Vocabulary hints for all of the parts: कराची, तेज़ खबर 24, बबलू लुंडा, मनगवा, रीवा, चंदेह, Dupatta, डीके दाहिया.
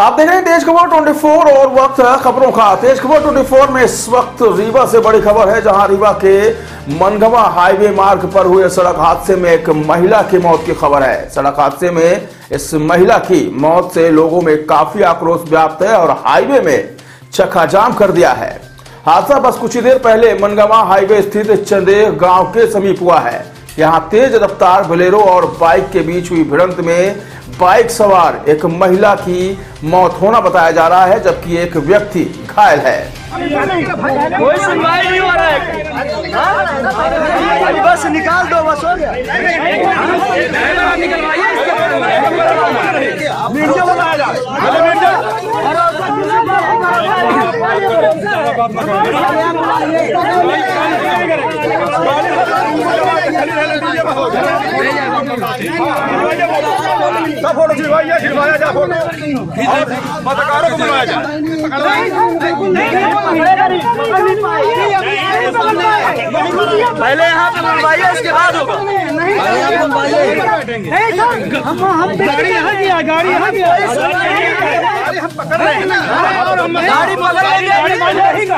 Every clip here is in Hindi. आप देख रहे हैं तेज खबर 24 और वक्त है खबरों का। तेज खबर 24 में इस वक्त रीवा से बड़ी खबर है, जहां रीवा के मनगवा हाईवे मार्ग पर हुए सड़क हादसे में एक महिला की मौत की खबर है। सड़क हादसे में इस महिला की मौत से लोगों में काफी आक्रोश व्याप्त है और हाईवे में चक्काजाम कर दिया है। हादसा बस कुछ ही देर पहले मनगवा हाईवे स्थित चंदेह गांव के समीप हुआ है। यहाँ तेज रफ्तार बोलेरो और बाइक के बीच हुई भिड़ंत में बाइक सवार एक महिला की मौत होना बताया जा रहा है, जबकि एक व्यक्ति घायल है। कोई सुनवाई नहीं हो रहा है। बस निकाल दो, बस हो गया। पत्रकारों को बुलाया जाए, पहले यहाँ पे बनवाइए, उसके बाद होगा। गाड़ी यहाँ भी हम पकड़ रहे हैं ना, और हम गाड़ी पकड़ लेंगे,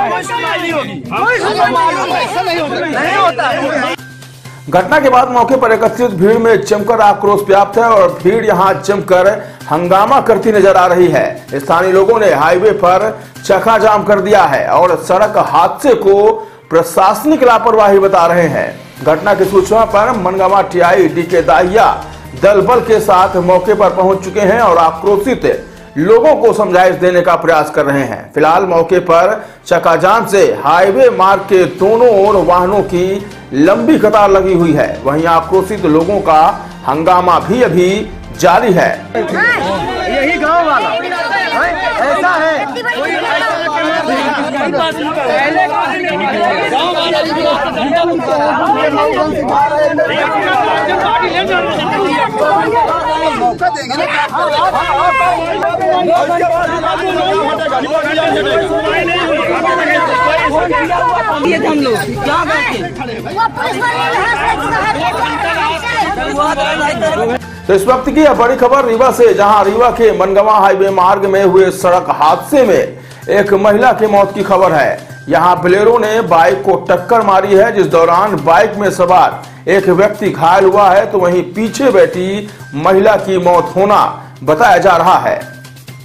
नहीं होता। घटना के बाद मौके पर एकत्रित भीड़ में जमकर आक्रोश व्याप्त है और भीड़ यहां जमकर हंगामा करती नजर आ रही है। स्थानीय लोगों ने हाईवे पर चक्का जाम कर दिया है और सड़क हादसे को प्रशासनिक लापरवाही बता रहे हैं। घटना की सूचना पर मनगवा टीआई डीके दाहिया दल बल के साथ मौके पर पहुंच चुके हैं और आक्रोशित लोगों को समझाइश देने का प्रयास कर रहे हैं। फिलहाल मौके पर चक्काजाम से हाईवे मार्ग के दोनों ओर वाहनों की लंबी कतार लगी हुई है। वहीं आक्रोशित लोगों का हंगामा भी अभी जारी है। यही गांव वाला ऐसा है, हम लोग क्या करते। तो इस वक्त की यह बड़ी खबर रीवा से, जहां रीवा के मनगवा हाईवे मार्ग में हुए सड़क हादसे में एक महिला की मौत की खबर है। यहां बोलेरो ने बाइक को टक्कर मारी है, जिस दौरान बाइक में सवार एक व्यक्ति घायल हुआ है, तो वहीं पीछे बैठी महिला की मौत होना बताया जा रहा है।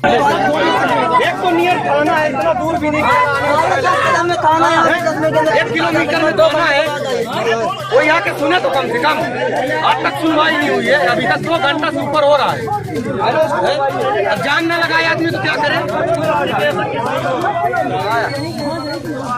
एक को नियर थाना है, इतना दूर भी नहीं है, 1 किलोमीटर में दो थाना है। वो यहाँ के सुने तो कम से कम, आज तक सुनवाई नहीं हुई है। अभी तक 2 घंटा से ऊपर हो रहा है। अब जान न लगाए आदमी तो क्या करे।